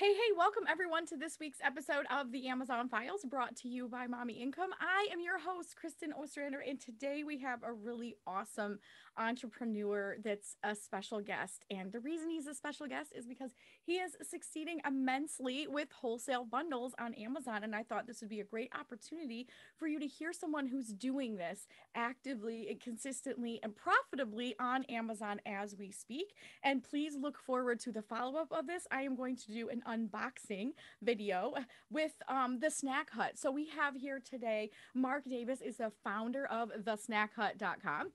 Hey, welcome everyone to this week's episode of the Amazon Files brought to you by Mommy Income. I am your host, Kristen Ostrander, and today we have a really awesome entrepreneur that's a special guest. And the reason he's a special guest is because he is succeeding immensely with wholesale bundles on Amazon. And I thought this would be a great opportunity for you to hear someone who's doing this actively and consistently and profitably on Amazon as we speak. And please look forward to the follow-up of this. I am going to do an unboxing video with the Snack Hut. So we have here today, Mark Davis is the founder of thesnackhut.com,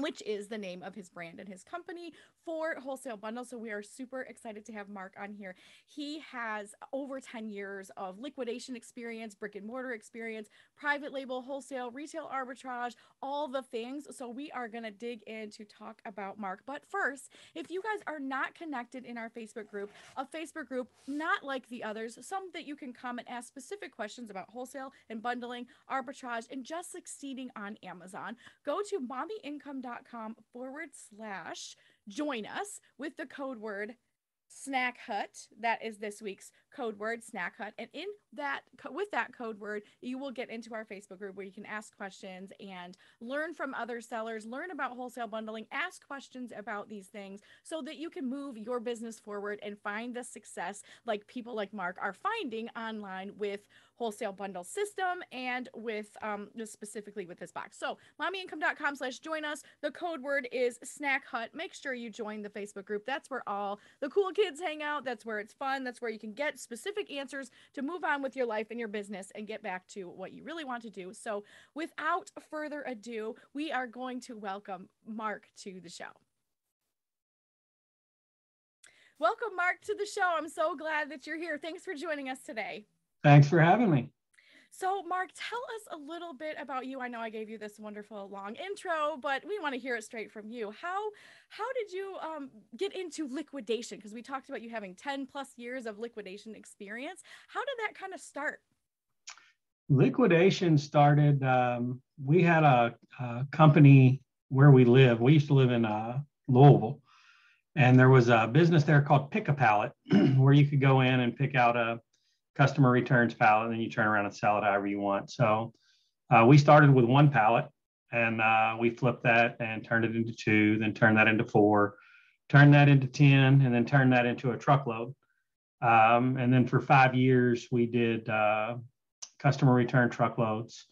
which is the name of his brand and his company for wholesale bundles. So we are super excited to have Mark on here. He has over 10 years of liquidation experience, brick and mortar experience, private label, wholesale, retail arbitrage, all the things. So we are going to dig in to talk about Mark. But first, if you guys are not connected in our Facebook group, a Facebook group not like the others, some that you can come and ask specific questions about wholesale and bundling, arbitrage, and just succeeding on Amazon, go to mommyincome.com/join us with the code word Snack Hut. That is this week's code word, Snack Hut. And in that, with that code word, you will get into our Facebook group where you can ask questions and learn from other sellers, learn about wholesale bundling, ask questions about these things so that you can move your business forward and find the success like people like Mark are finding online with wholesale bundle system and with specifically with this box. So mommyincome.com/join us. The code word is Snack Hut. Make sure you join the Facebook group. That's where all the cool kids hang out. That's where it's fun. That's where you can get specific answers to move on with your life and your business and get back to what you really want to do. So without further ado, we are going to welcome Mark to the show. Welcome, Mark, to the show. I'm so glad that you're here. Thanks for joining us today. Thanks for having me. So Mark, tell us a little bit about you. I know I gave you this wonderful long intro, but we want to hear it straight from you. How did you get into liquidation? Because we talked about you having 10 plus years of liquidation experience. How did that kind of start? Liquidation started, we had a company where we live. We used to live in Louisville, and there was a business there called Pick-a-Pallet where you could go in and pick out a customer returns pallet, and then you turn around and sell it however you want. So we started with one pallet, and we flipped that and turned it into two, then turned that into four, turned that into 10, and then turned that into a truckload. And then for 5 years, we did customer return truckloades.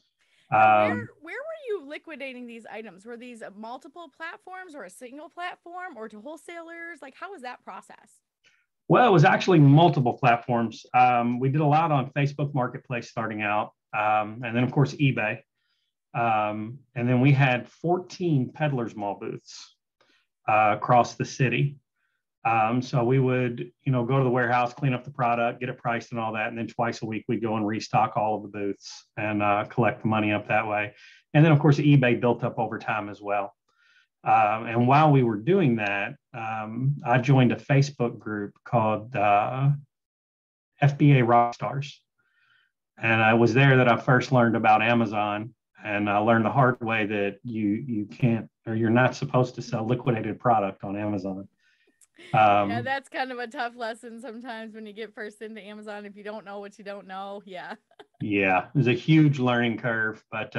Where were you liquidating these items? Were these multiple platforms or a single platform or to wholesalers? Like, how was that process? Well, it was actually multiple platforms. We did a lot on Facebook Marketplace starting out, and then, of course, eBay. And then we had 14 Peddler's Mall booths across the city. So we would, go to the warehouse, clean up the product, get it priced and all that. And then twice a week, we'd go and restock all of the booths and collect the money up that way. And then, of course, eBay built up over time as well. And while we were doing that, I joined a Facebook group called FBA Rockstars. And I was there that I first learned about Amazon. And I learned the hard way that you can't, or you're not supposed to sell liquidated product on Amazon. Yeah, that's kind of a tough lesson sometimes when you get first into Amazon, if you don't know what you don't know. Yeah. Yeah, it was a huge learning curve, but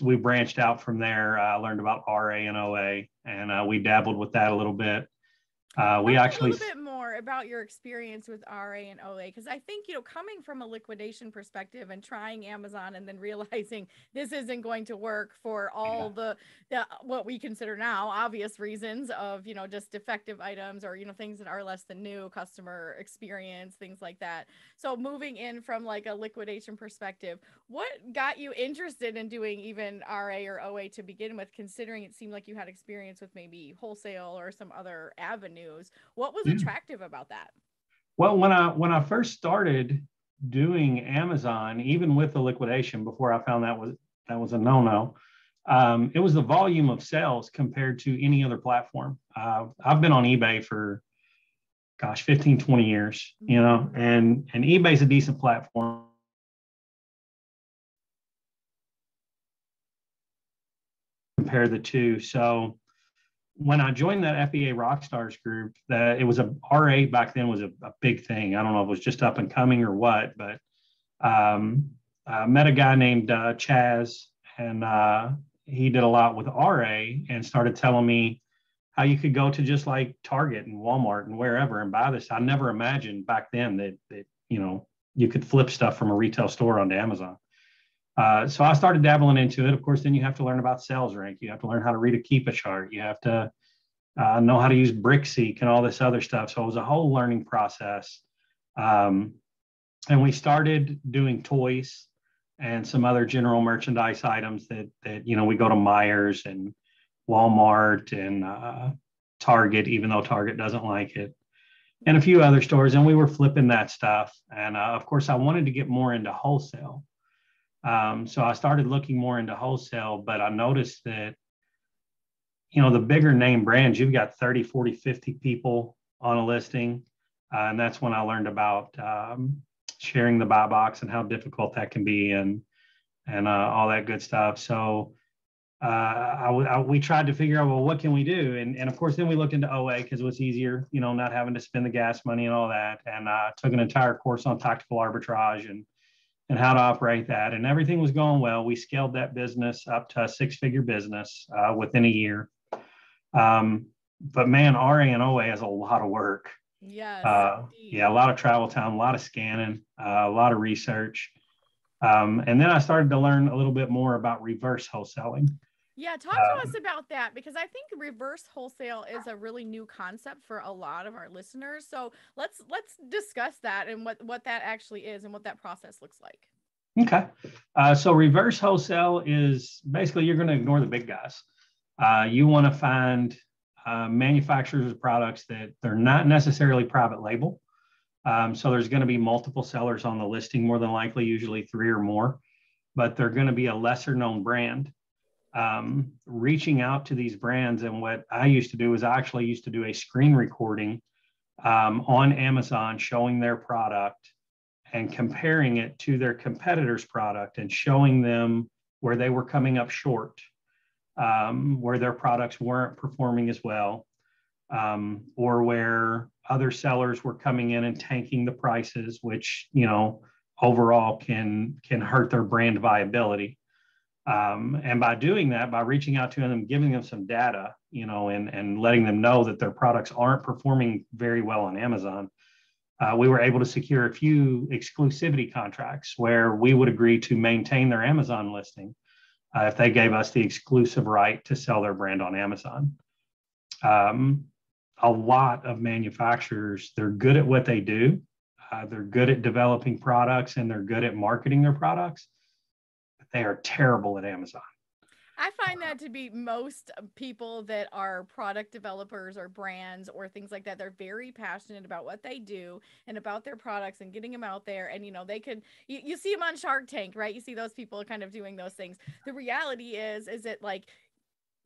we branched out from there. I learned about RA and OA, and we dabbled with that a little bit. A little bit more about your experience with RA and OA, because I think, coming from a liquidation perspective and trying Amazon and then realizing this isn't going to work for all the what we consider now obvious reasons of, just defective items or, things that are less than new, customer experience, things like that. So moving in from like a liquidation perspective, what got you interested in doing even RA or OA to begin with, considering it seemed like you had experience with maybe wholesale or some other avenue? What was attractive about that? Well, when I first started doing Amazon, even with the liquidation, before I found that was a no-no, it was the volume of sales compared to any other platform. I've been on eBay for, gosh, 15, 20 years, and eBay's a decent platform. Compare the two. So when I joined that FBA Rockstars group, that it was a RA back then was a big thing. I don't know if it was just up and coming or what, but I met a guy named Chaz, and he did a lot with RA and started telling me how you could go to just like Target and Walmart and wherever and buy this. I never imagined back then that you know, you could flip stuff from a retail store onto Amazon. So I started dabbling into it. Of course, then you have to learn about sales rank. You have to learn how to read a Keepa chart. You have to know how to use BrickSeek and all this other stuff. So it was a whole learning process. And we started doing toys and some other general merchandise items that you know, we go to Myers and Walmart and Target, even though Target doesn't like it, and a few other stores. And we were flipping that stuff. And of course, I wanted to get more into wholesale. So I started looking more into wholesale, but I noticed that, you know, the bigger name brands, you've got 30, 40, 50 people on a listing. And that's when I learned about sharing the buy box and how difficult that can be and all that good stuff. So we tried to figure out, well, what can we do? And of course, then we looked into OA because it was easier, you know, not having to spend the gas money and all that. And I took an entire course on tactical arbitrage and how to operate that. And everything was going well. We scaled that business up to a six-figure business within a year. But man, RA and OA is a lot of work. Yes, yeah, a lot of travel time, a lot of scanning, a lot of research. And then I started to learn a little bit more about reverse wholesaling. Yeah, talk to us about that, because I think reverse wholesale is a really new concept for a lot of our listeners. So let's discuss that and what that actually is and what that process looks like. Okay. So reverse wholesale is basically you're going to ignore the big guys. You want to find manufacturers of products that they're not necessarily private label. So there's going to be multiple sellers on the listing, more than likely, usually three or more, but they're going to be a lesser known brand. Reaching out to these brands. And what I used to do is I actually used to do a screen recording on Amazon showing their product and comparing it to their competitor's product and showing them where they were coming up short, where their products weren't performing as well, or where other sellers were coming in and tanking the prices, which, you know, overall can hurt their brand viability. And by doing that, by reaching out to them, giving them some data, you know, and letting them know that their products aren't performing very well on Amazon, we were able to secure a few exclusivity contracts where we would agree to maintain their Amazon listing if they gave us the exclusive right to sell their brand on Amazon. A lot of manufacturers, they're good at what they do. They're good at developing products and they're good at marketing their products. They are terrible at Amazon. I find that to be most people that are product developers or brands or things like that. They're very passionate about what they do and about their products and getting them out there. And, you know, they could, you see them on Shark Tank, right? You see those people kind of doing those things. The reality is it like,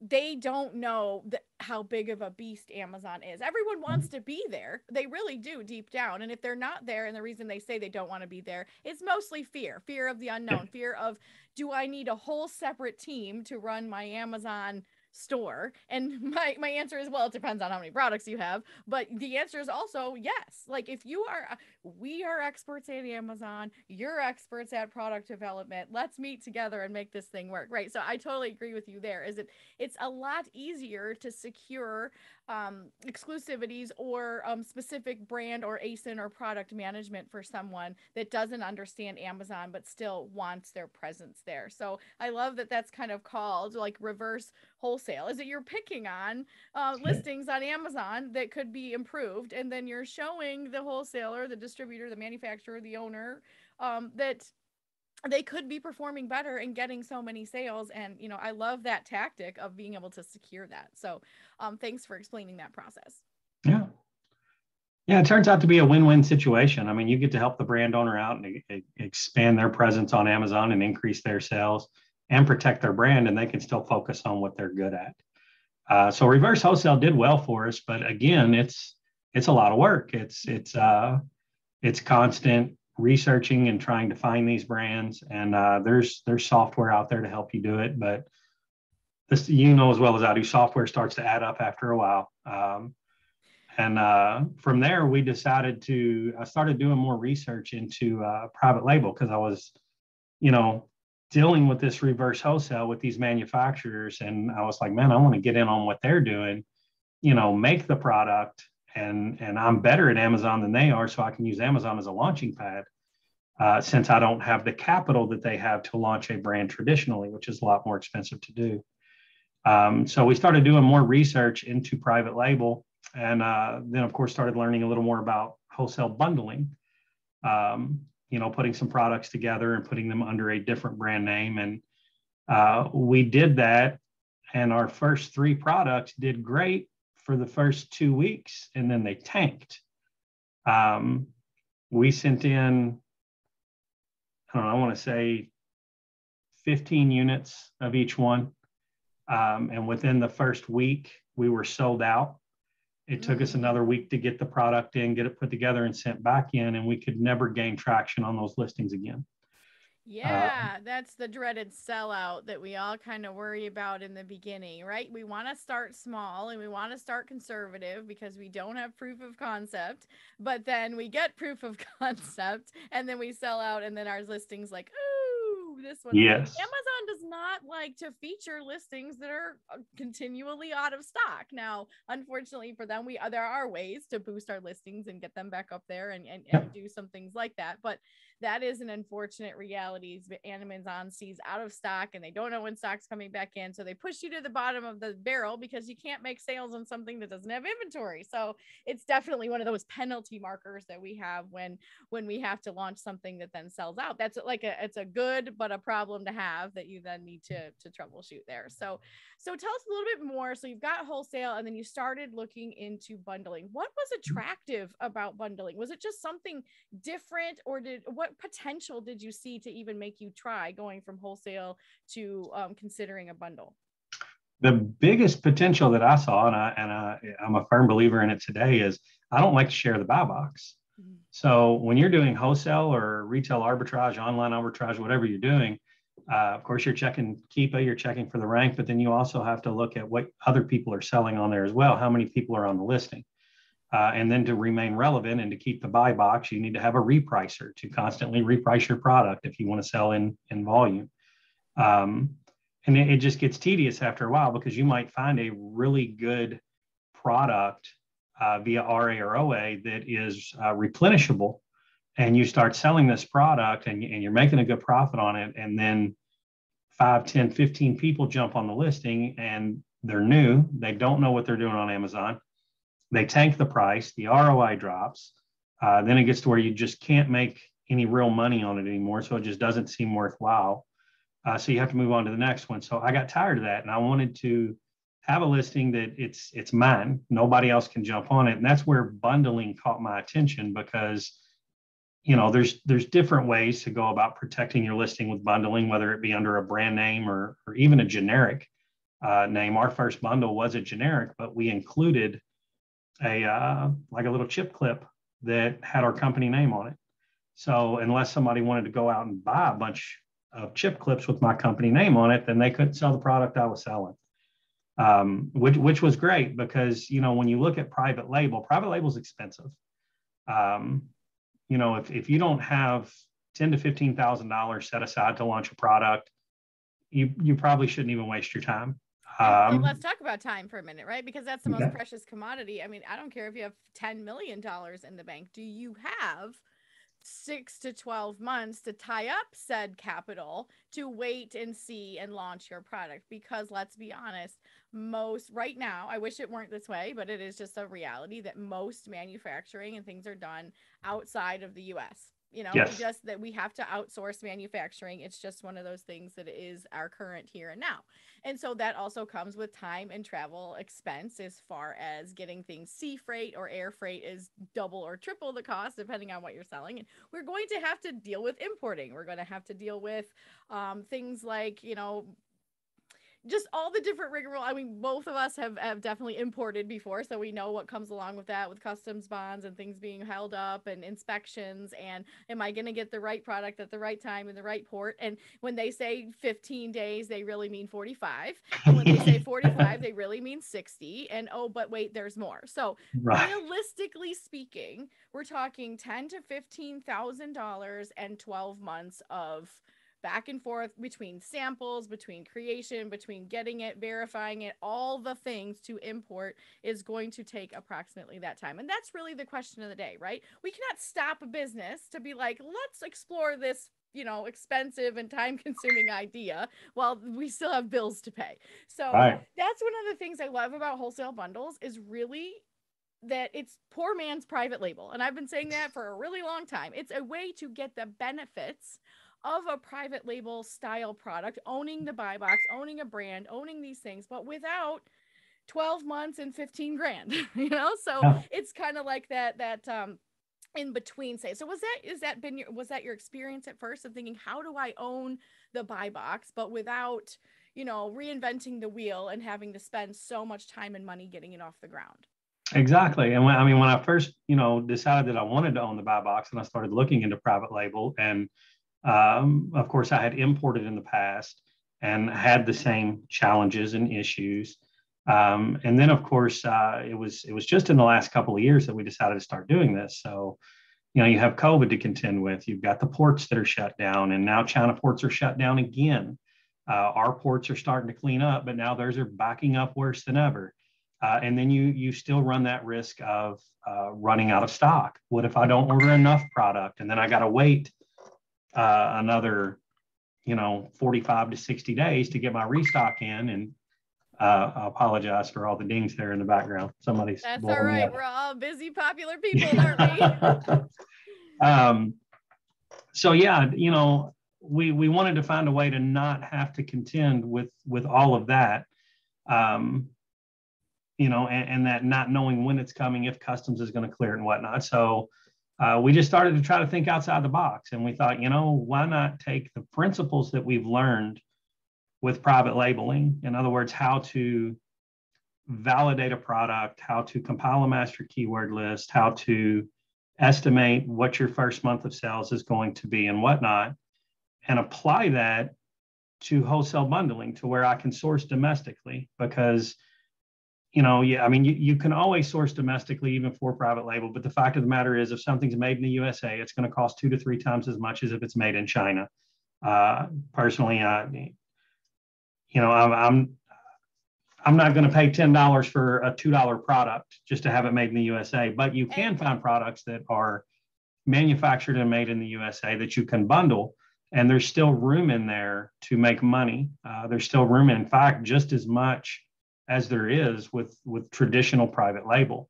they don't know how big of a beast Amazon is. Everyone wants to be there. They really do deep down. And if they're not there, and the reason they say they don't want to be there is mostly fear of the unknown, fear of, do I need a whole separate team to run my Amazon store? And my answer is, well, it depends on how many products you have, but the answer is also yes. Like if you are, we are experts at Amazon, you're experts at product development, let's meet together and make this thing work, right? So I totally agree with you there. Is it's a lot easier to secure exclusivities or specific brand or ASIN or product management for someone that doesn't understand Amazon but still wants their presence there. So I love that that's kind of called like reverse wholesale, is that you're picking on listings on Amazon that could be improved, and then you're showing the wholesaler, the distributor, the manufacturer, the owner that they could be performing better and getting so many sales. And, you know, I love that tactic of being able to secure that. So thanks for explaining that process. Yeah. Yeah. It turns out to be a win-win situation. I mean, you get to help the brand owner out and expand their presence on Amazon and increase their sales and protect their brand. And they can still focus on what they're good at. So reverse wholesale did well for us, but again, it's a lot of work. It's constant researching and trying to find these brands, and there's software out there to help you do it, but this, you know as well as I do, software starts to add up after a while. And from there, we decided to, I started doing more research into private label, because I was, dealing with this reverse wholesale with these manufacturers. And I was like, man, I want to get in on what they're doing, make the product, and I'm better at Amazon than they are. So I can use Amazon as a launching pad, since I don't have the capital that they have to launch a brand traditionally, which is a lot more expensive to do. So we started doing more research into private label. And then, of course, started learning a little more about wholesale bundling, putting some products together and putting them under a different brand name. And we did that. And our first three products did great for the first 2 weeks. And then they tanked. We sent in, I want to say 15 units of each one. And within the first week, we were sold out. It took us another week to get the product in, get it put together and sent back in, and we could never gain traction on those listings again. Yeah, that's the dreaded sellout that we all kind of worry about in the beginning, right? We want to start small and we want to start conservative because we don't have proof of concept, but then we get proof of concept and then we sell out, and then our listings like, ooh, this one. Yes. Amazon does not like to feature listings that are continually out of stock. Now, unfortunately for them, there are ways to boost our listings and get them back up there and do some things like that. But that is an unfortunate reality. Amazon sees out of stock and they don't know when stock's coming back in. So they push you to the bottom of the barrel because you can't make sales on something that doesn't have inventory. So it's definitely one of those penalty markers that we have when we have to launch something that then sells out. That's like it's a good, but a problem to have that you then need to troubleshoot there. So tell us a little bit more. So you've got wholesale and then you started looking into bundling. What was attractive about bundling? Was it just something different, or what potential did you see to even make you try going from wholesale to considering a bundle? The biggest potential that I saw, and I'm a firm believer in it today, is I don't like to share the buy box. Mm-hmm. So when you're doing wholesale or retail arbitrage, online arbitrage, whatever you're doing, of course, you're checking Keepa, you're checking for the rank, but then you also have to look at what other people are selling on there as well, how many people are on the listing. And then to remain relevant and to keep the buy box, you need to have a repricer to constantly reprice your product if you want to sell in volume. And it just gets tedious after a while, because you might find a really good product via RA or OA that is replenishable, and you start selling this product and you're making a good profit on it. And then 5, 10, 15 people jump on the listing and they're new. They don't know what they're doing on Amazon. They tank the price, the ROI drops, then it gets to where you just can't make any real money on it anymore. So it just doesn't seem worthwhile. So you have to move on to the next one. So I got tired of that and I wanted to have a listing that it's mine. Nobody else can jump on it. And that's where bundling caught my attention, because there's different ways to go about protecting your listing with bundling, whether it be under a brand name or even a generic name. Our first bundle was a generic, but we included like a little chip clip that had our company name on it. So unless somebody wanted to go out and buy a bunch of chip clips with my company name on it, then they couldn't sell the product I was selling, which was great, because, when you look at private label is expensive. If you don't have $10,000 to $15,000 set aside to launch a product, you probably shouldn't even waste your time. And let's talk about time for a minute, right? Because that's the most precious commodity. I mean, I don't care if you have $10 million in the bank. Do you have 6 to 12 months to tie up said capital to wait and see and launch your product? Because let's be honest, most right now, I wish it weren't this way, but it is just a reality that most manufacturing and things are done outside of the U.S. Yes. Just that we have to outsource manufacturing. It's just one of those things that is our current here and now. And so that also comes with time and travel expense, as far as getting things sea freight or air freight is double or triple the cost, depending on what you're selling. And we're going to have to deal with importing. We're going to have to deal with things like, just all the different rigmarole. I mean, both of us have definitely imported before, so we know what comes along with that, with customs bonds and things being held up and inspections. And am I going to get the right product at the right time in the right port? And when they say 15 days, they really mean 45. And when they say 45, they really mean 60. And oh, but wait, there's more. So right. Realistically speaking, we're talking $10,000 to $15,000 and 12 months of back and forth between samples, between creation, between getting it, verifying it, all the things to import is going to take approximately that time. And that's really the question of the day, right? We cannot stop a business to be like, let's explore this, you know, expensive and time consuming idea while we still have bills to pay. So right. That's one of the things I love about wholesale bundles is really that it's poor man's private label. And I've been saying that for a really long time. It's a way to get the benefits of a private label style product, owning the buy box, owning a brand, owning these things, but without 12 months and 15 grand, you know? So yeah. It's kind of like that in between say. So was that your experience at first of thinking, how do I own the buy box, but without, you know, reinventing the wheel and having to spend so much time and money getting it off the ground? Exactly. And when I first, you know, decided that I wanted to own the buy box and I started looking into private label and, of course, I had imported in the past and had the same challenges and issues. And then, of course, it was just in the last couple of years that we decided to start doing this. So, you know, you have COVID to contend with. You've got the ports that are shut down, and now China ports are shut down again. Our ports are starting to clean up, but now theirs are backing up worse than ever. And then you still run that risk of running out of stock. What if I don't order enough product, and then I got to wait another, you know, 45 to 60 days to get my restock in. And I apologize for all the dings there in the background. Somebody's. That's all right. We're all busy, popular people, aren't we? So yeah, you know, we wanted to find a way to not have to contend with all of that, you know, and that not knowing when it's coming, if customs is going to clear it and whatnot. So we just started to try to think outside the box. And we thought, you know, why not take the principles that we've learned with private labeling? In other words, how to validate a product, how to compile a master keyword list, how to estimate what your first month of sales is going to be and whatnot, and apply that to wholesale bundling to where I can source domestically. Because you know, yeah, I mean, you can always source domestically, even for private label. But the fact of the matter is, if something's made in the USA, it's going to cost 2 to 3 times as much as if it's made in China. Personally, you know, I'm not going to pay $10 for a $2 product just to have it made in the USA. But you can find products that are manufactured and made in the USA that you can bundle, and there's still room in there to make money. There's still room, in fact, just as much as there is with traditional private label.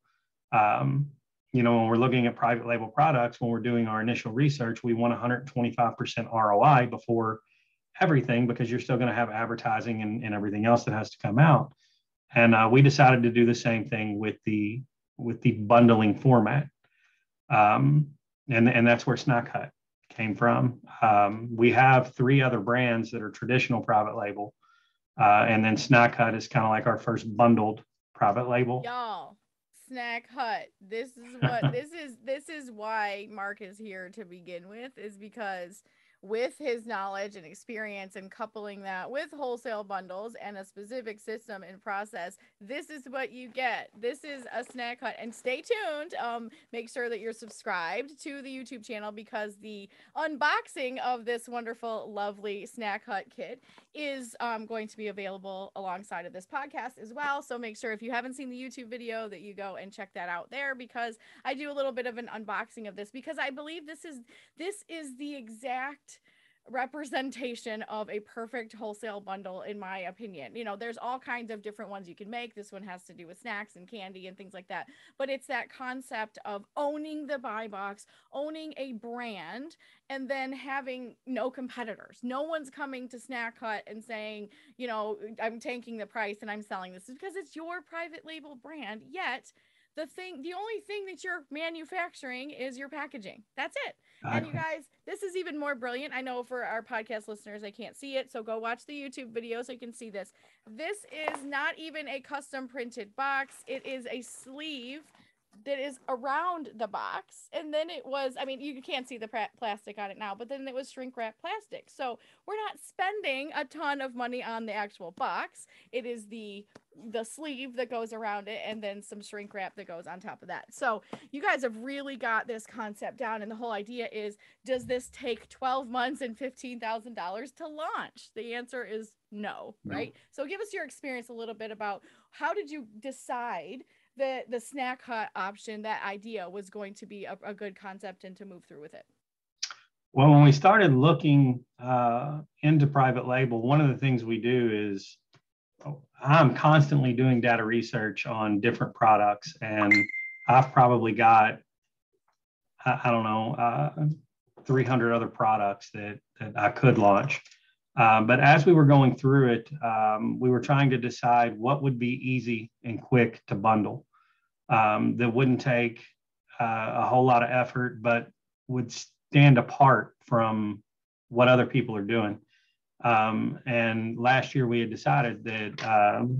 You know, when we're looking at private label products, when we're doing our initial research, we want 125% ROI before everything, because you're still going to have advertising and everything else that has to come out. And we decided to do the same thing with the bundling format. And that's where Snack Hut came from. We have 3 other brands that are traditional private label. And then Snack Hut is kind of like our first bundled private label. Y'all, Snack Hut. This is what this is why Mark is here to begin with, is because with his knowledge and experience and coupling that with wholesale bundles and a specific system and process, this is what you get. This is a Snack Hut. And stay tuned. Make sure that you're subscribed to the YouTube channel, because the unboxing of this wonderful, lovely Snack Hut kit is going to be available alongside of this podcast as well. So make sure, if you haven't seen the YouTube video, that you go and check that out there, because I do a little bit of an unboxing of this, because I believe this is the exact representation of a perfect wholesale bundle, in my opinion. You know, there's all kinds of different ones you can make. This one has to do with snacks and candy and things like that, but it's that concept of owning the buy box, owning a brand, and then having no competitors. No one's coming to Snack Hut and saying, you know, I'm tanking the price and I'm selling this, because it's your private label brand, yet the only thing that you're manufacturing is your packaging. That's it. Okay. And you guys, this is even more brilliant. I know for our podcast listeners, they can't see it. So go watch the YouTube video so you can see this. This is not even a custom printed box. It is a sleeve that is around the box. And then it was, I mean, you can't see the plastic on it now, but then it was shrink wrap plastic. So we're not spending a ton of money on the actual box. It is the sleeve that goes around it and then some shrink wrap that goes on top of that. So you guys have really got this concept down. And the whole idea is, does this take 12 months and $15,000 to launch? The answer is no, right? So give us your experience a little bit about how did you decide the Snack Hut option, that idea was going to be a good concept and to move through with it? Well, when we started looking into private label, one of the things we do is I'm constantly doing data research on different products. And I've probably got, I don't know, 300 other products that I could launch. But as we were going through it, we were trying to decide what would be easy and quick to bundle that wouldn't take a whole lot of effort, but would stand apart from what other people are doing. And last year we had decided that,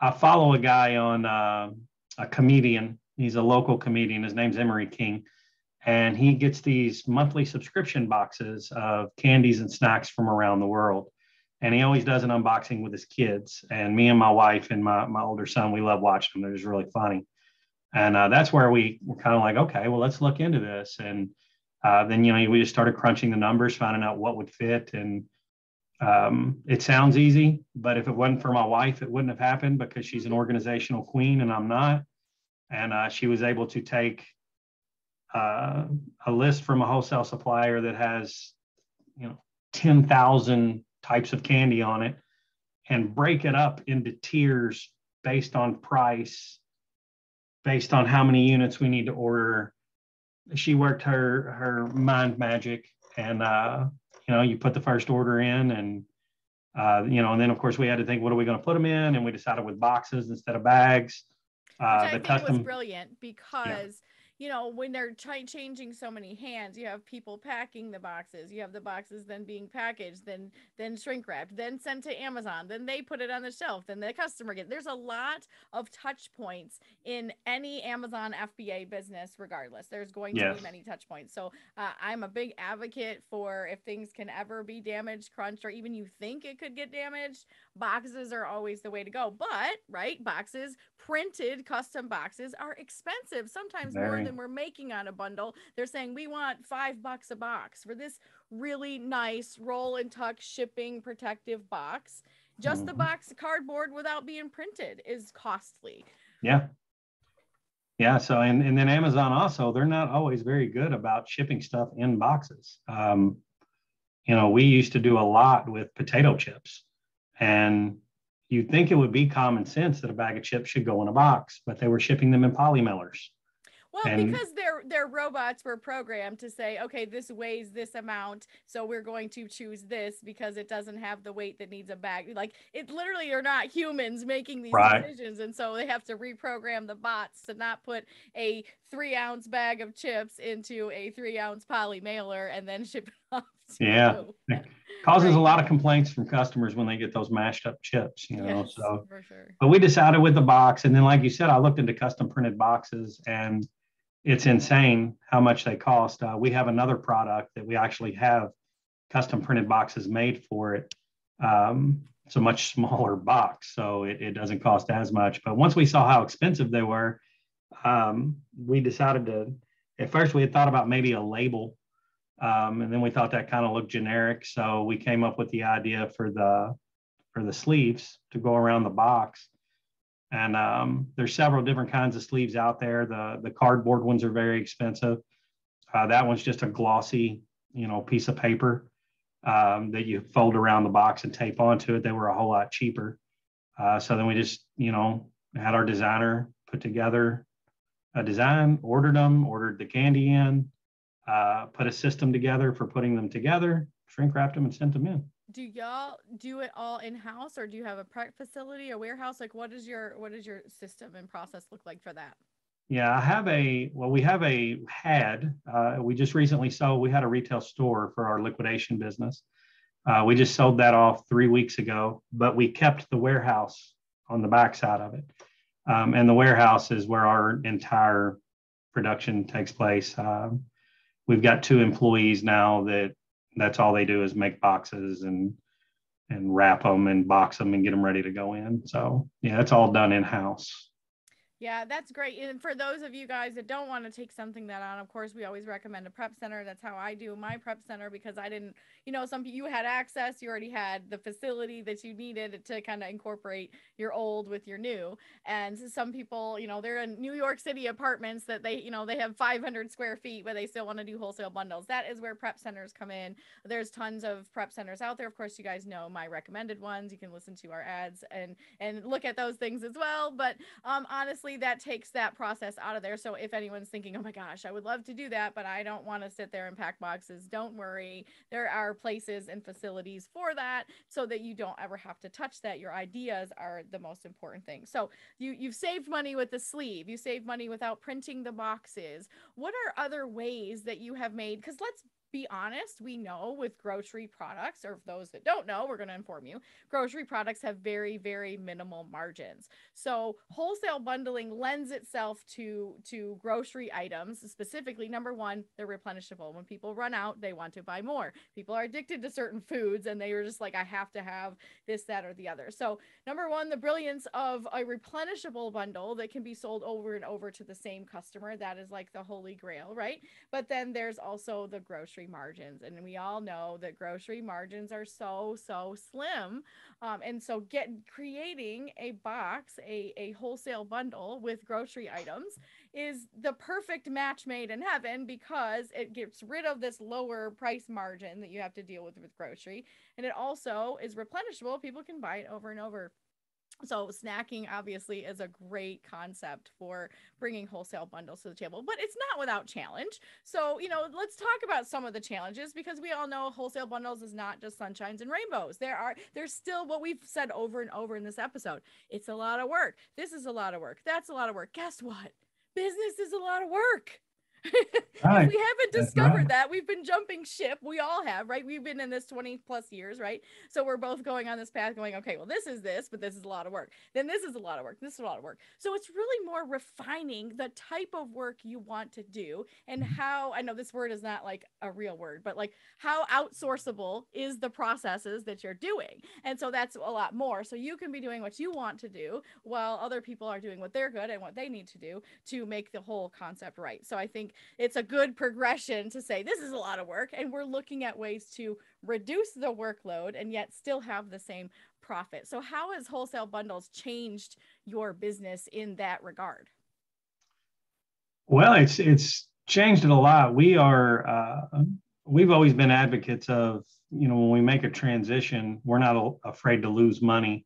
I follow a guy on a comedian. He's a local comedian. His name's Emery King. And he gets these monthly subscription boxes of candies and snacks from around the world. And he always does an unboxing with his kids. And me and my wife and my older son, we love watching them. They're just really funny. And that's where we were kind of like, okay, well, let's look into this. And then, we just started crunching the numbers, finding out what would fit. And it sounds easy, but if it wasn't for my wife, it wouldn't have happened because she's an organizational queen and I'm not. And she was able to take a list from a wholesale supplier that has, 10,000 types of candy on it and break it up into tiers based on price, based on how many units we need to order. She worked her mind magic and, you put the first order in and, and then of course we had to think, what are we going to put them in? And we decided with boxes instead of bags. Which I think was brilliant because when they're changing so many hands, you have people packing the boxes, you have the boxes then being packaged, then shrink wrapped, then sent to Amazon, then they put it on the shelf, then the customer gets, there's a lot of touch points in any Amazon FBA business, regardless, there's going to be many touch points. So I'm a big advocate for if things can ever be damaged, crunched, or even you think it could get damaged, boxes are always the way to go. But boxes, printed custom boxes are expensive, sometimes more than we're making on a bundle. They're saying we want $5 a box for this really nice roll and tuck shipping protective box. Just the box of cardboard without being printed is costly. So and then Amazon also, they're not always very good about shipping stuff in boxes. We used to do a lot with potato chips, and you'd think it would be common sense that a bag of chips should go in a box, but they were shipping them in poly mailers. Well, because their robots were programmed to say, okay, this weighs this amount, so we're going to choose this because it doesn't have the weight that needs a bag. Like, it literally are not humans making these decisions. And so they have to reprogram the bots to not put a 3-ounce bag of chips into a 3-ounce poly mailer and then ship it off. It causes a lot of complaints from customers when they get those mashed up chips, so for sure. But we decided with the box. And then, like you said, I looked into custom printed boxes, and it's insane how much they cost. We have another product that we actually have custom printed boxes made for it. It's a much smaller box, so it doesn't cost as much. But once we saw how expensive they were, we decided to, at first we had thought about maybe a label. And then we thought that kind of looked generic. So we came up with the idea for the sleeves to go around the box. And there's several different kinds of sleeves out there. The cardboard ones are very expensive. That one's just a glossy, piece of paper that you fold around the box and tape onto it. They were a whole lot cheaper. So then we just, had our designer put together a design, ordered the candy in, put a system together for putting them together, shrink wrapped them, and sent them in. Do y'all do it all in-house, or do you have a prep facility, a warehouse? Like, what is your system and process look like for that? Yeah, we just recently sold, we had a retail store for our liquidation business. We just sold that off 3 weeks ago, but we kept the warehouse on the backside of it. And the warehouse is where our entire production takes place. We've got 2 employees now that's all they do is make boxes and wrap them and box them and get them ready to go in. So yeah, it's all done in-house. Yeah, that's great. And for those of you guys that don't want to take something that on, of course, we always recommend a prep center. That's how I do my prep center, because I didn't, you had access, you already had the facility that you needed to kind of incorporate your old with your new. And some people, they're in New York City apartments that they have 500 square feet, but they still want to do wholesale bundles. That is where prep centers come in. There's tons of prep centers out there. Of course, you guys know my recommended ones. You can listen to our ads and look at those things as well. But honestly, that takes that process out of there. So if anyone's thinking, oh my gosh, I would love to do that, but I don't want to sit there and pack boxes, don't worry. There are places and facilities for that so that you don't ever have to touch that. Your ideas are the most important thing. So you've saved money with the sleeve. You save money without printing the boxes. What are other ways that you have made? Because let's be honest, we know with grocery products, or those that don't know, we're going to inform you, grocery products have very, very minimal margins. So wholesale bundling lends itself to grocery items specifically. Number one, they're replenishable. When people run out, they want to buy more. People are addicted to certain foods and they are just like, I have to have this, that, or the other. So number one, the brilliance of a replenishable bundle that can be sold over and over to the same customer. That is like the holy grail, right? But then there's also the grocery margins, and we all know that grocery margins are so slim, and so creating a box, a wholesale bundle with grocery items is the perfect match made in heaven, because it gets rid of this lower price margin that you have to deal with grocery, and it also is replenishable. People can buy it over and over. So snacking obviously is a great concept for bringing wholesale bundles to the table, but it's not without challenge. So, let's talk about some of the challenges, because we all know wholesale bundles is not just sunshines and rainbows. There's still what we've said over and over in this episode. It's a lot of work. This is a lot of work. That's a lot of work. Guess what? Business is a lot of work. Right. We haven't discovered that. We've been jumping ship. We all have, right? We've been in this 20+ years, right? So we're both going on this path going, okay, well, this is this, but this is a lot of work. Then this is a lot of work. This is a lot of work. So it's really more refining the type of work you want to do, and how, I know this word is not like a real word, but like how outsourceable is the processes that you're doing. And so that's a lot more. So you can be doing what you want to do while other people are doing what they're good and what they need to do to make the whole concept right. So I think it's a good progression to say this is a lot of work, and we're looking at ways to reduce the workload and yet still have the same profit. So how has wholesale bundles changed your business in that regard? Well, it's changed it a lot. We've always been advocates of, when we make a transition, we're not afraid to lose money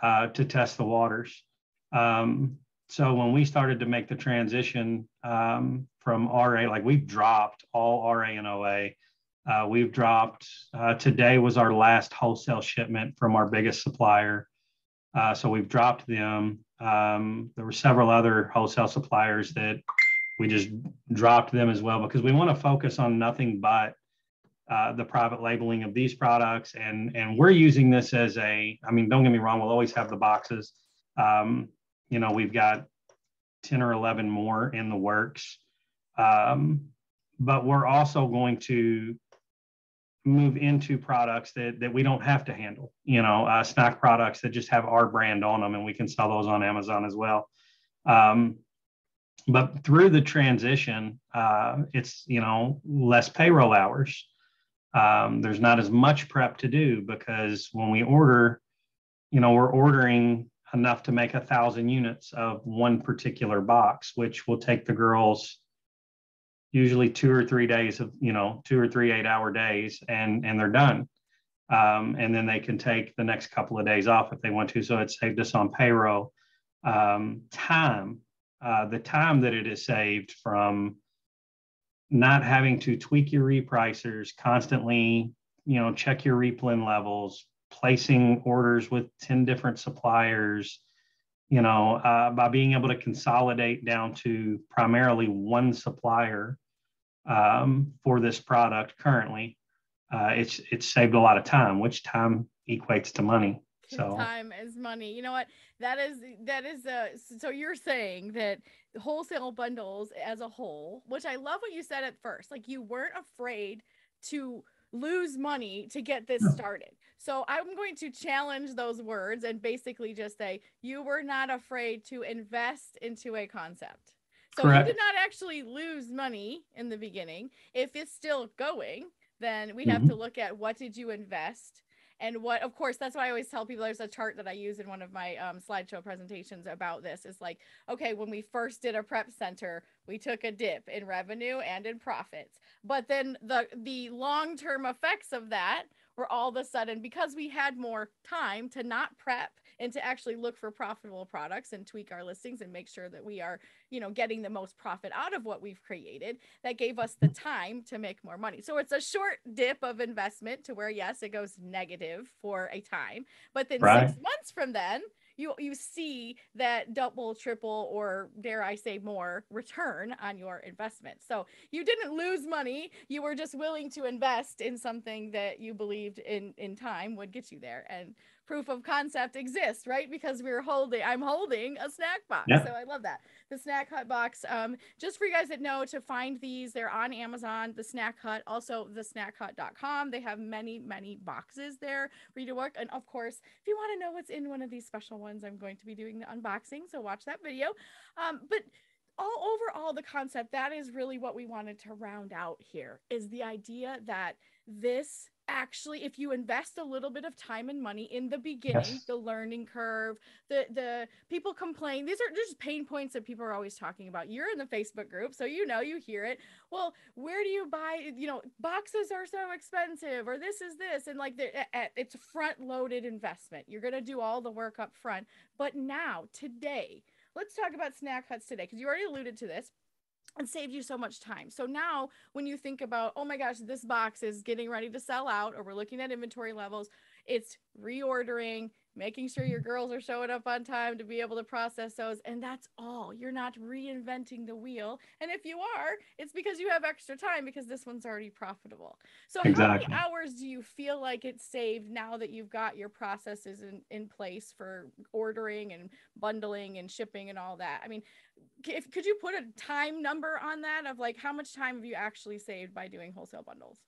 to test the waters. So when we started to make the transition from RA, like we've dropped all RA and OA. We've dropped, today was our last wholesale shipment from our biggest supplier. So we've dropped them. There were several other wholesale suppliers that we just dropped them as well, because we want to focus on nothing but the private labeling of these products. And we're using this as don't get me wrong, we'll always have the boxes. We've got 10 or 11 more in the works, but we're also going to move into products that we don't have to handle, snack products that just have our brand on them, and we can sell those on Amazon as well. But through the transition, it's, less payroll hours. There's not as much prep to do, because when we order, we're ordering enough to make 1,000 units of one particular box, which will take the girls usually 2 or 3 days of, 2 or 3 8-hour days, and they're done. And then they can take the next couple of days off if they want to. So it saved us on payroll. The time that it is saved from not having to tweak your repricers, constantly you know, check your replin levels, placing orders with 10 different suppliers, you know, by being able to consolidate down to primarily one supplier for this product currently, it's saved a lot of time, which time equates to money. So time is money. You know what? So you're saying that wholesale bundles as a whole, which I love what you said at first, like you weren't afraid to lose money to get this started. So I'm going to challenge those words and basically just say, you were not afraid to invest into a concept. So Correct. You did not actually lose money in the beginning. If it's still going, then we have to look at what did you invest. And what, of course, that's why I always tell people, there's a chart that I use in one of my slideshow presentations about this. It's like, okay, when we first did a prep center, we took a dip in revenue and in profits. But then the long-term effects of that were all of a sudden, because we had more time to not prep and to actually look for profitable products and tweak our listings and make sure that we are, you know, getting the most profit out of what we've created, that gave us the time to make more money. So it's a short dip of investment to where, yes, it goes negative for a time, but then right. 6 months from then, you see that double, triple, or dare I say more return on your investment. So you didn't lose money. You were just willing to invest in something that you believed in time would get you there. And proof of concept exists, right? Because I'm holding a snack box. Yeah. So I love that. The Snack Hut box. Just for you guys that know to find these, they're on Amazon, the Snack Hut, also thesnackhut.com. They have many, many boxes there for you to work. And of course, if you want to know what's in one of these special ones, I'm going to be doing the unboxing. So watch that video. But overall, the concept, that is really what we wanted to round out here, is the idea that this actually, if you invest a little bit of time and money in the beginning, yes. the learning curve, the people complain, these are just pain points that people are always talking about. You're in the Facebook group, so you know, you hear it. Well, where do you buy, you know, boxes are so expensive, or this is this. And like it's front loaded investment. You're going to do all the work up front. But now today, let's talk about Snack Huts today, because you already alluded to this. And saved you so much time. So now when you think about, oh my gosh, this box is getting ready to sell out, or we're looking at inventory levels, it's reordering, making sure your girls are showing up on time to be able to process those. And that's all. You're not reinventing the wheel. And if you are, it's because you have extra time, because this one's already profitable. So exactly. How many hours do you feel like it's saved now that you've got your processes in place for ordering and bundling and shipping and all that? I mean, could you put a time number on that, of like, how much time have you actually saved by doing wholesale bundles?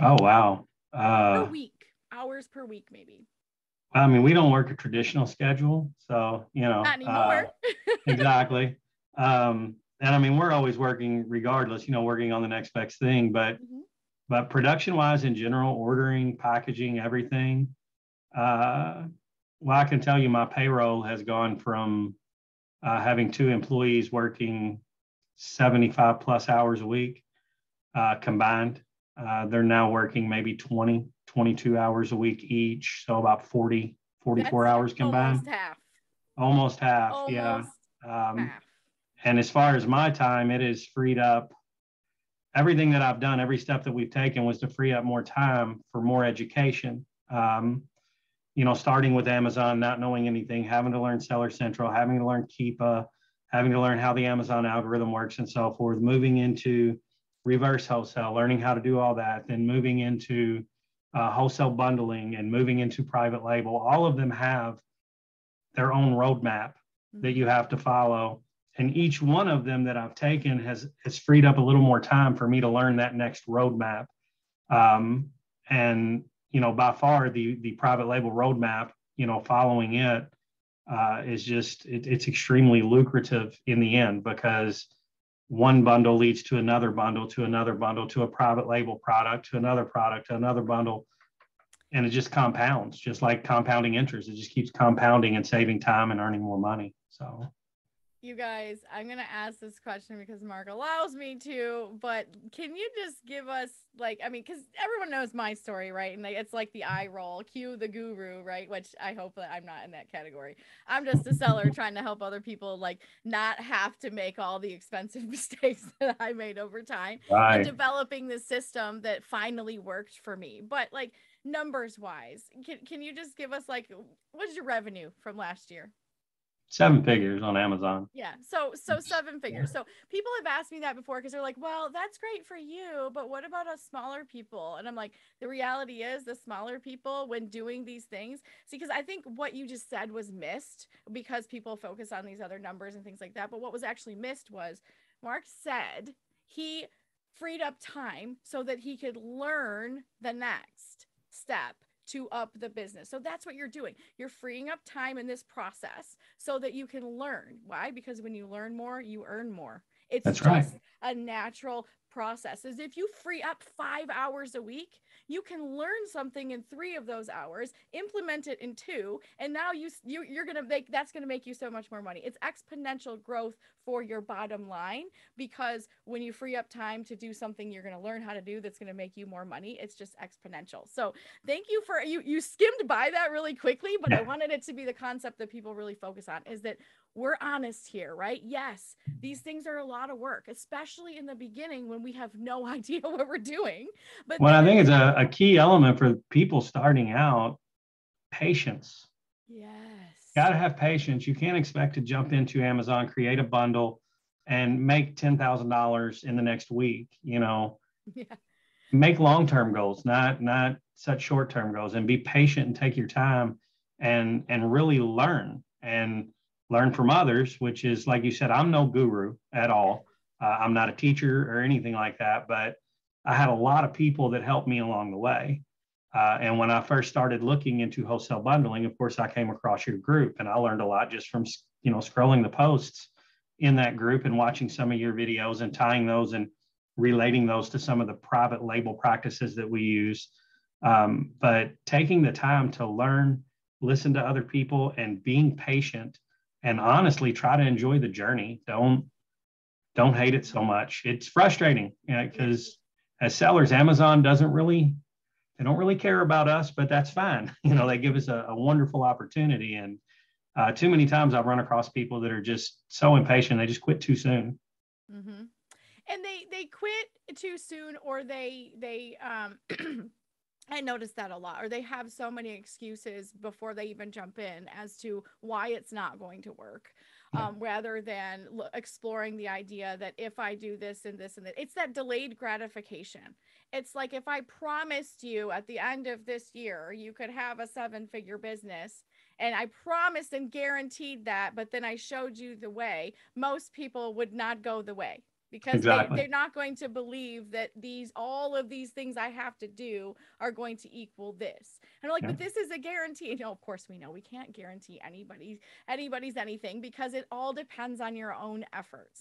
Oh, wow. Per week, hours per week, maybe. I mean, we don't work a traditional schedule, so, you know. Not anymore. Exactly. And I mean, we're always working regardless, you know, working on the next best thing, but production wise in general, ordering, packaging, everything. Well, I can tell you my payroll has gone from, having two employees working 75 plus hours a week combined. They're now working maybe 20, 22 hours a week each. So about 40, 44 hours combined. Almost half. Yeah. Half. And as far as my time, it is freed up. Everything that I've done, every step that we've taken was to free up more time for more education. You know, starting with Amazon, not knowing anything, having to learn Seller Central, having to learn Keepa, having to learn how the Amazon algorithm works and so forth, moving into reverse wholesale, learning how to do all that, then moving into wholesale bundling and moving into private label. All of them have their own roadmap that you have to follow. And each one of them that I've taken has freed up a little more time for me to learn that next roadmap. And you know, by far the private label roadmap, you know, following it is just, it's extremely lucrative in the end, because one bundle leads to another bundle, to another bundle, to a private label product, to another bundle. And it just compounds, just like compounding interest. It just keeps compounding and saving time and earning more money. So. you guys, I'm going to ask this question because Mark allows me to, but can you just give us, like, I mean, because everyone knows my story, right? And it's like the eye roll, cue the guru, right? Which I hope that I'm not in that category. I'm just a seller trying to help other people, like, not have to make all the expensive mistakes that I made over time, right, and developing the system that finally worked for me. But, like, numbers wise, can you just give us, like, what's your revenue from last year? 7 figures on Amazon. Yeah. So 7 figures. So people have asked me that before because they're like, well, that's great for you, but what about us smaller people? And I'm like, the reality is the smaller people when doing these things, see, because I think what you just said was missed because people focus on these other numbers and things like that. But what was actually missed was Mark said he freed up time so that he could learn the next step to up the business. So that's what you're doing. You're freeing up time in this process so that you can learn. Why? Because when you learn more, you earn more. It's that's just right. A natural process. Is if you free up 5 hours a week, you can learn something in 3 of those hours, implement it in 2, and now you're going to make, that's going to make you so much more money. It's exponential growth for your bottom line, because when you free up time to do something you're going to learn how to do that's going to make you more money, it's just exponential. So thank you for, you skimmed by that really quickly, but I wanted it to be the concept that people really focus on, is that we're honest here, right? Yes, these things are a lot of work, especially in the beginning when we have no idea what we're doing. But well, I think it's a key element for people starting out, patience. Yes. Got to have patience. You can't expect to jump into Amazon, create a bundle, and make $10,000 in the next week. You know, yeah. Make long-term goals, not such short-term goals, and be patient and take your time and really learn and learn from others, which is, like you said, I'm no guru at all. I'm not a teacher or anything like that, but I had a lot of people that helped me along the way. And when I first started looking into wholesale bundling, of course, I came across your group, and I learned a lot just from, you know, scrolling the posts in that group and watching some of your videos and tying those and relating those to some of the private label practices that we use. But taking the time to learn, listen to other people, and being patient, and honestly try to enjoy the journey. Don't hate it so much. It's frustrating, you know, because as sellers, Amazon they don't really care about us, but that's fine. You know, they give us a wonderful opportunity. And too many times I've run across people that are just so impatient, they just quit too soon. Mm-hmm. And they quit too soon, or they I noticed that a lot, or they have so many excuses before they even jump in as to why it's not going to work. Rather than exploring the idea that if I do this and this and that, it's that delayed gratification. It's like, if I promised you at the end of this year, you could have a 7-figure business, and I promised and guaranteed that, but then I showed you the way, most people would not go the way. Because exactly. They're not going to believe that all of these things I have to do are going to equal this. And I'm like, yeah. But this is a guarantee. You know, of course we know we can't guarantee anybody's anything, because it all depends on your own efforts.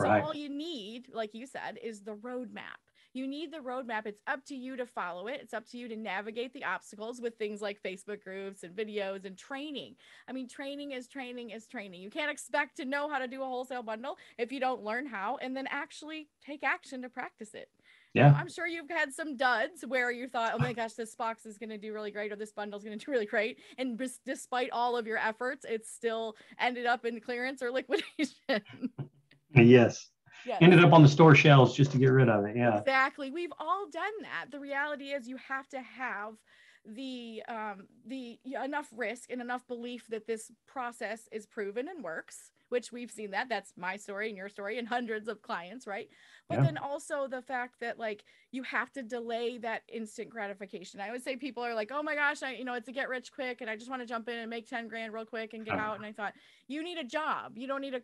Right. So all you need, like you said, is the roadmap. You need the roadmap. It's up to you to follow it. It's up to you to navigate the obstacles with things like Facebook groups and videos and training. I mean, training is training. You can't expect to know how to do a wholesale bundle if you don't learn how and then actually take action to practice it. Yeah. I'm sure you've had some duds where you thought, oh my gosh, this box is going to do really great, or this bundle is going to do really great. And despite all of your efforts, it still ended up in clearance or liquidation. Yes. Yes. Ended up on the store shelves just to get rid of it. Yeah, exactly. We've all done that. The reality is you have to have the enough risk and enough belief that this process is proven and works, which we've seen that. That's my story and your story and hundreds of clients, right? But yeah. Then also the fact that, like, you have to delay that instant gratification. I always say people are like, oh my gosh, it's a get rich quick, and I just want to jump in and make 10 grand real quick and get out. And I thought, you need a job. You don't need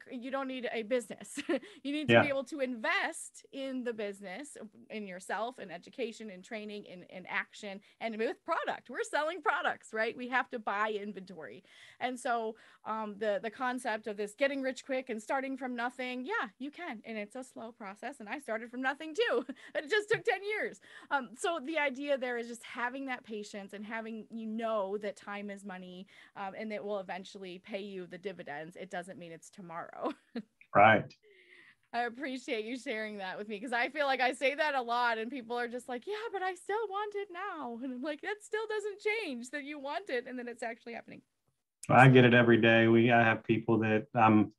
a business. You need to be able to invest in the business, in yourself, in education, in training, in action, and with product. We're selling products, right? We have to buy inventory. And so the concept of this getting rich quick and starting from nothing, yeah, you can, and it's a slow process, and I started from nothing too. It just took 10 years. So the idea there is just having that patience and having, you know, that time is money, and it will eventually pay you the dividend weekends, it doesn't mean it's tomorrow. Right. I appreciate you sharing that with me, because I feel like I say that a lot and people are just like, yeah, but I still want it now. And I'm like, that still doesn't change that you want it and then it's actually happening. Well, I get it every day. I have people that I'm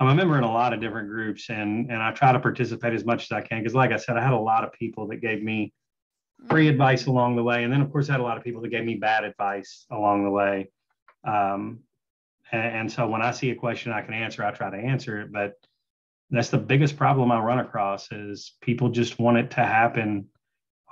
a member in a lot of different groups, and I try to participate as much as I can, because like I said, I had a lot of people that gave me free advice along the way. And then of course I had a lot of people that gave me bad advice along the way. And so when I see a question I can answer, I try to answer it, but that's the biggest problem I run across is people just want it to happen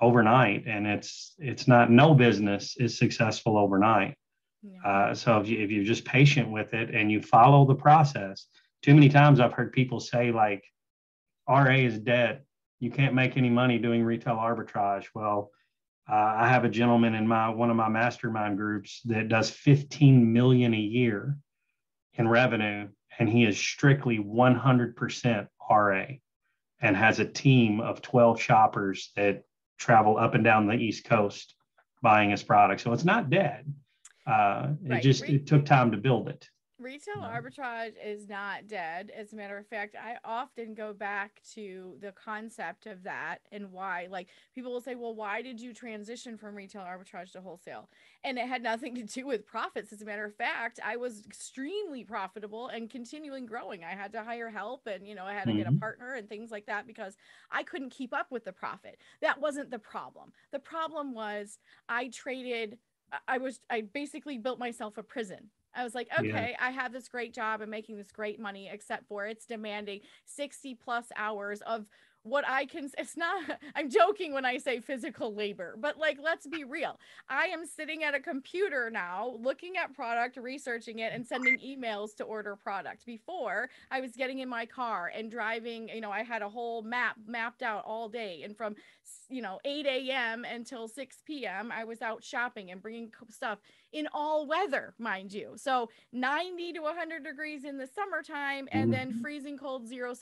overnight. And it's not, no business is successful overnight. Yeah. So if you're just patient with it and you follow the process, too many times I've heard people say like, RA is dead. You can't make any money doing retail arbitrage. Well, I have a gentleman in one of my mastermind groups that does 15 million a year in revenue. And he is strictly 100% RA and has a team of 12 shoppers that travel up and down the East Coast buying his product. So it's not dead. Right. It took time to build it. Retail arbitrage is not dead. As a matter of fact, I often go back to the concept of that and why, like people will say, well, why did you transition from retail arbitrage to wholesale? And it had nothing to do with profits. As a matter of fact, I was extremely profitable and continuing growing. I had to hire help and, I had to get a partner and things like that because I couldn't keep up with the profit. That wasn't the problem. The problem was I basically built myself a prison. I was like, okay, yeah. I have this great job and making this great money, except for it's demanding 60 plus hours of what I can. It's not, I'm joking when I say physical labor, but like, let's be real. I am sitting at a computer now, looking at product, researching it and sending emails to order product. Before I was getting in my car and driving, I had a whole map mapped out all day. And from, 8 a.m. until 6 p.m. I was out shopping and bringing stuff in all weather, mind you. So 90 to 100 degrees in the summertime and then freezing cold 0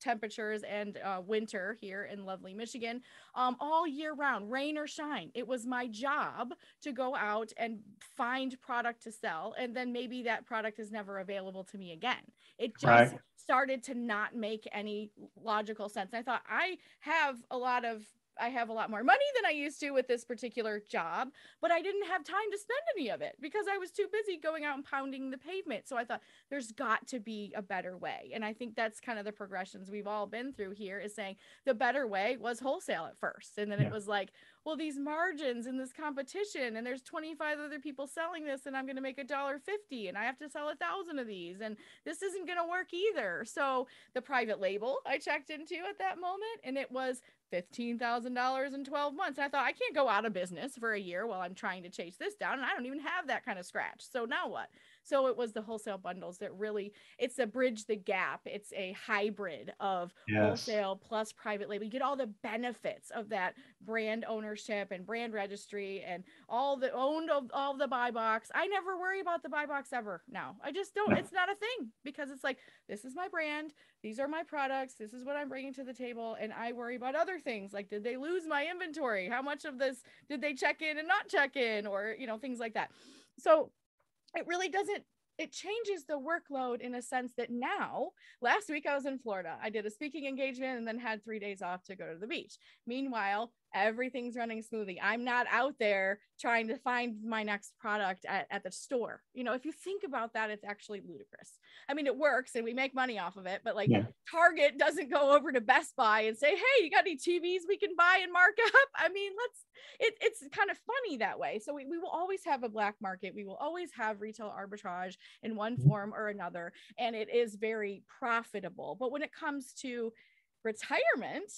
temperatures and winter here in lovely Michigan all year round, rain or shine. It was my job to go out and find product to sell. And then maybe that product is never available to me again. It just started to not make any logical sense. And I thought I have a lot more money than I used to with this particular job, but I didn't have time to spend any of it because I was too busy going out and pounding the pavement. So I thought there's got to be a better way. And I think that's kind of the progressions we've all been through here is saying the better way was wholesale at first. And then it was like, well, these margins and this competition and there's 25 other people selling this and I'm going to make $1.50 and I have to sell 1,000 of these and this isn't going to work either. So the private label I checked into at that moment and it was $15,000 in 12 months. And I thought I can't go out of business for a year while I'm trying to chase this down and I don't even have that kind of scratch. So now what? So it was the wholesale bundles that really, it's a bridge the gap. It's a hybrid of wholesale plus private label. You get all the benefits of that brand ownership and brand registry and all the buy box. I never worry about the buy box ever now. I just don't, it's not a thing because it's like, this is my brand. These are my products. This is what I'm bringing to the table. And I worry about other things. Like, did they lose my inventory? How much of this did they check in and not check in or, things like that. So it really doesn't, it changes the workload in a sense that now, last week I was in Florida, I did a speaking engagement and then had 3 days off to go to the beach. Meanwhile, everything's running smoothly. I'm not out there trying to find my next product at the store. If you think about that, it's actually ludicrous. I mean, it works and we make money off of it, but like Target doesn't go over to Best Buy and say, hey, you got any TVs we can buy and mark up? I mean, it's kind of funny that way. So we will always have a black market. We will always have retail arbitrage in one form or another. And it is very profitable. But when it comes to retirement,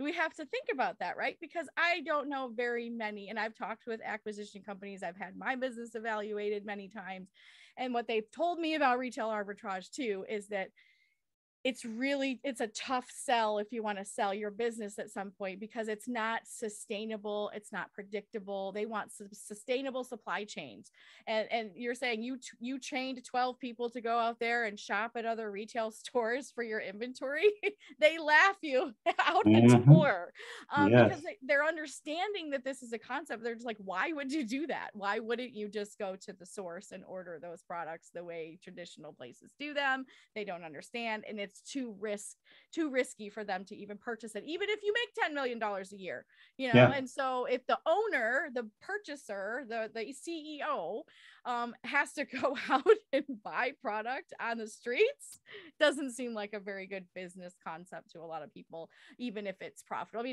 we have to think about that, right? Because I don't know very many, and I've talked with acquisition companies. I've had my business evaluated many times. And what they've told me about retail arbitrage too, is that it's a tough sell if you want to sell your business at some point, because it's not sustainable. It's not predictable. They want sustainable supply chains. And you're saying you trained 12 people to go out there and shop at other retail stores for your inventory. They laugh you out the door because they're understanding that this is a concept. They're just like, why would you do that? Why wouldn't you just go to the source and order those products the way traditional places do them? They don't understand. And it's too risky for them to even purchase it, even if you make $10 million a year, you know? Yeah. And so if the owner, the purchaser, the CEO has to go out and buy product on the streets, doesn't seem like a very good business concept to a lot of people, even if it's profitable. I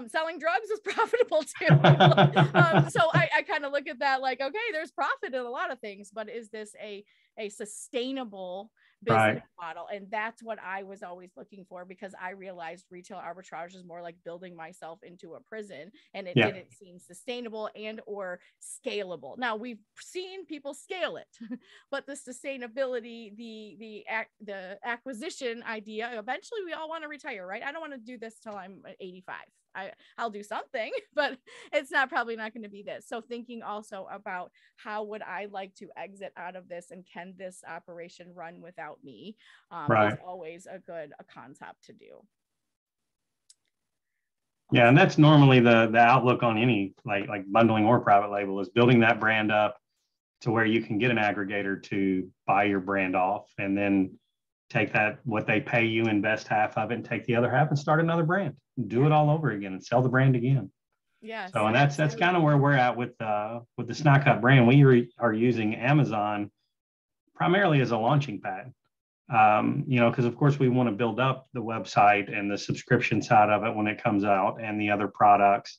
mean, selling drugs is profitable too. So I kind of look at that like, okay, there's profit in a lot of things, but is this a sustainable business model? And that's what I was always looking for, because I realized retail arbitrage is more like building myself into a prison, and it didn't seem sustainable and or scalable. Now we've seen people scale it, but the sustainability, the acquisition idea, eventually we all want to retire, right? I don't want to do this till I'm 85. I'll do something, but it's probably not going to be this. So thinking also about how would I like to exit out of this, and can this operation run without me is always a good concept to do. Yeah, and that's normally the outlook on any like bundling or private label, is building that brand up to where you can get an aggregator to buy your brand off, and then take that, what they pay you, invest half of it, and take the other half and start another brand. Do it all over again and sell the brand again. Yeah. So, and that's kind of where we're at with the Snack Hut brand. We are using Amazon primarily as a launching pad, because of course we want to build up the website and the subscription side of it when it comes out, and the other products,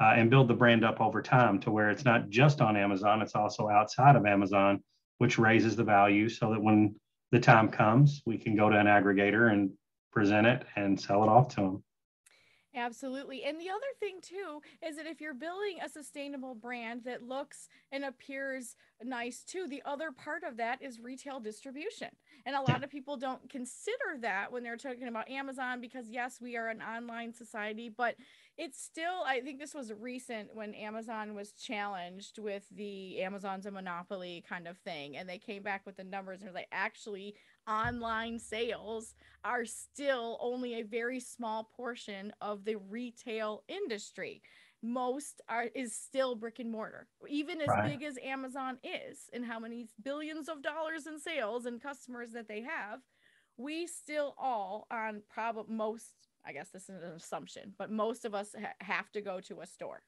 and build the brand up over time to where it's not just on Amazon, it's also outside of Amazon, which raises the value so that when the time comes, we can go to an aggregator and present it and sell it off to them. Absolutely. And the other thing too, is that if you're building a sustainable brand that looks and appears nice too, the other part of that is retail distribution. And a lot of people don't consider that when they're talking about Amazon, because yes, we are an online society, but it's still, I think this was recent when Amazon was challenged with the Amazon's a monopoly kind of thing. And they came back with the numbers and were like, actually, online sales are still only a very small portion of the retail industry. Most is still brick and mortar, even as big as Amazon is, and how many billions of dollars in sales and customers that they have. We still all on probably most, I guess this is an assumption, but most of us have to go to a store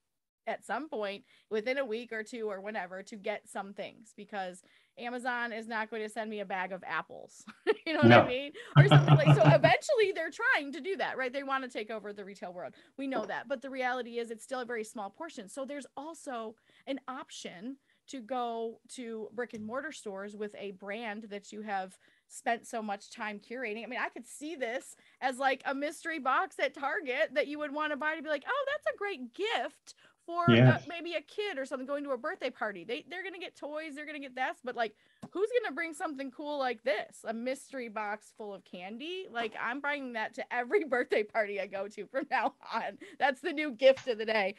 at some point within a week or two or whenever to get some things, because Amazon is not going to send me a bag of apples, you know what I mean? Or something like, so eventually they're trying to do that, right? They want to take over the retail world. We know that, but the reality is it's still a very small portion. So there's also an option to go to brick and mortar stores with a brand that you have spent so much time curating. I mean, I could see this as like a mystery box at Target that you would want to buy to be like, oh, that's a great gift for maybe a kid or something going to a birthday party. They're going to get toys, they're going to get this, but like, who's going to bring something cool like this? A mystery box full of candy? Like, I'm bringing that to every birthday party I go to from now on. That's the new gift of the day.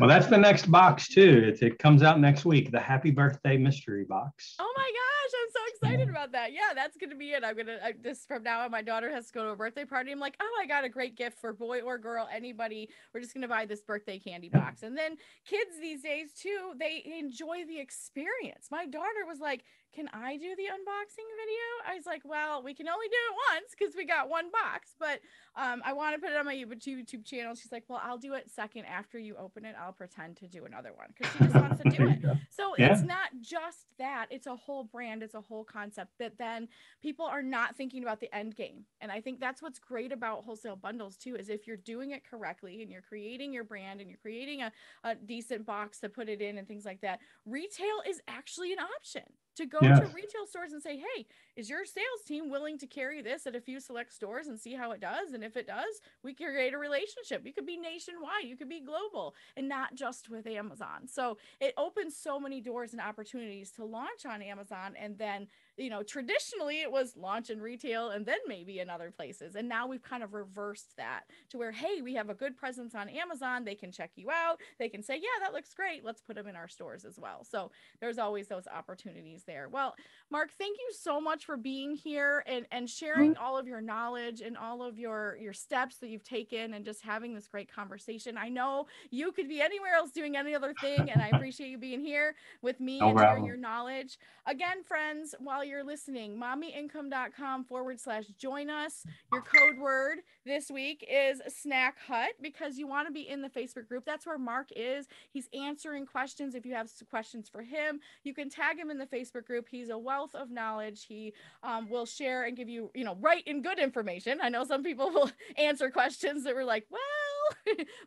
Well, that's the next box too. It comes out next week, the Happy Birthday Mystery Box. Oh my gosh, I'm so excited about that. Yeah, that's going to be it. This from now on, my daughter has to go to a birthday party. I'm like, oh, I got a great gift for boy or girl, anybody. We're just going to buy this birthday candy box. And then kids these days too, they enjoy the experience. My daughter was like, can I do the unboxing video? I was like, well, we can only do it once because we got one box, but I want to put it on my YouTube channel. She's like, well, I'll do it second after you open it. I'll pretend to do another one, because she just wants to do it. So it's not just that. It's a whole brand. It's a whole concept that then people are not thinking about the end game. And I think that's what's great about wholesale bundles too, is if you're doing it correctly and you're creating your brand and you're creating a decent box to put it in and things like that, retail is actually an option to go to retail stores and say, hey, is your sales team willing to carry this at a few select stores and see how it does? And if it does, we can create a relationship. You could be nationwide, you could be global, and not just with Amazon. So it opens so many doors and opportunities to launch on Amazon and then you know, traditionally it was launch in retail and then maybe in other places. And now we've kind of reversed that to where, hey, we have a good presence on Amazon. They can check you out. They can say, yeah, that looks great. Let's put them in our stores as well. So there's always those opportunities there. Well, Mark, thank you so much for being here and sharing all of your knowledge and all of your steps that you've taken and just having this great conversation. I know you could be anywhere else doing any other thing, and I appreciate you being here with me and sharing your knowledge. Again, friends, while you're listening, mommyincome.com/join us. Your code word this week is Snack Hut, because you want to be in the Facebook group. That's where Mark is. He's answering questions. If you have questions for him, you can tag him in the Facebook group. He's a wealth of knowledge. He will share and give you, you know, right and good information. I know some people will answer questions that were like, well,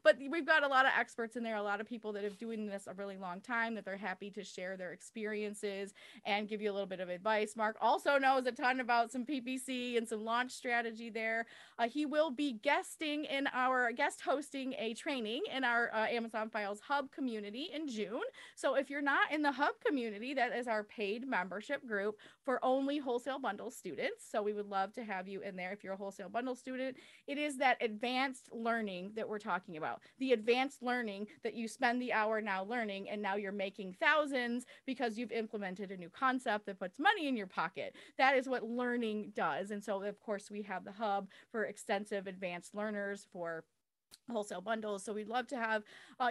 but we've got a lot of experts in there, a lot of people that have doing this a really long time, that they're happy to share their experiences and give you a little bit of advice. Mark also knows a ton about some PPC and some launch strategy there. He will be guesting in our hosting a training in our Amazon Files Hub community in June. So if you're not in the Hub community, that is our paid membership group for only Wholesale Bundle students. So we would love to have you in there if you're a Wholesale Bundle student. It is that advanced learning that we're talking about, the advanced learning that you spend the hour now learning, and now you're making thousands because you've implemented a new concept that puts money in your pocket. That is what learning does. And so of course we have the Hub for extensive advanced learners for Wholesale Bundles. So we'd love to have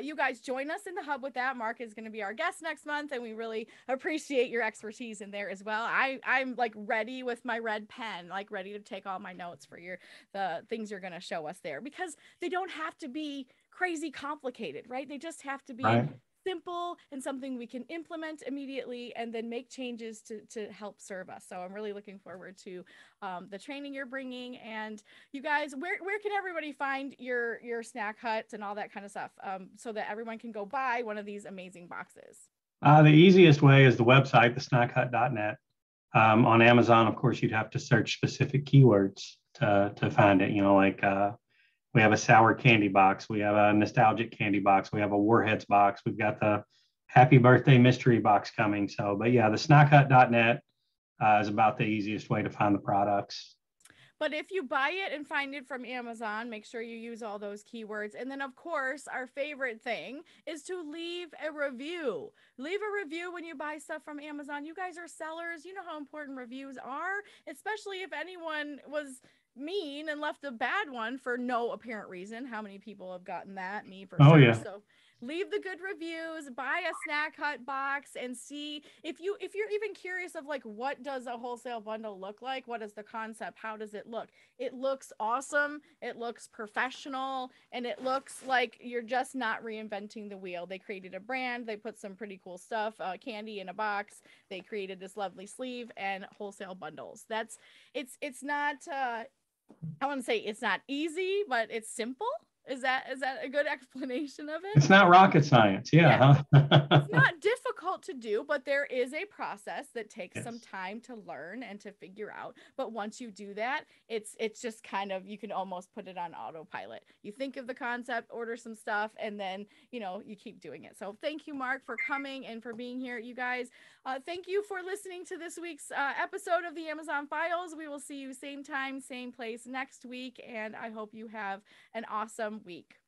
you guys join us in the Hub with that. Mark is going to be our guest next month, and we really appreciate your expertise in there as well. I'm like ready with my red pen, like ready to take all my notes for the things you're going to show us there, because they don't have to be crazy complicated, right? They just have to be simple and something we can implement immediately and then make changes to help serve us. So I'm really looking forward to the training you're bringing. And you guys, where can everybody find your Snack Huts and all that kind of stuff, so that everyone can go buy one of these amazing boxes? The easiest way is the website, thesnackhut.net. On Amazon, of course, you'd have to search specific keywords to find it, you know, like we have a sour candy box. We have a nostalgic candy box. We have a Warheads box. We've got the Happy Birthday mystery box coming. So, but yeah, the snackhut.net is about the easiest way to find the products. But if you buy it and find it from Amazon, make sure you use all those keywords. And then, of course, our favorite thing is to leave a review. Leave a review when you buy stuff from Amazon. You guys are sellers. You know how important reviews are, especially if anyone was mean and left a bad one for no apparent reason. How many people have gotten that? Me for sure. Yeah. So leave the good reviews, buy a Snack Hut box, and see if you're even curious of like, what does a Wholesale Bundle look like? What is the concept? How does it look? It looks awesome. It looks professional, and it looks like you're just not reinventing the wheel. They created a brand. They put some pretty cool stuff, candy in a box. They created this lovely sleeve and Wholesale Bundles. It's not, I want to say it's not easy, but it's simple. Is that a good explanation of it? It's not rocket science. Yeah. It's not difficult to do, but there is a process that takes some time to learn and to figure out. But once you do that, it's just kind of, you can almost put it on autopilot. You think of the concept, order some stuff, and then, you know, you keep doing it. So thank you, Mark, for coming and for being here. You guys, thank you for listening to this week's episode of the Amazon Files. We will see you same time, same place next week. And I hope you have an awesome week.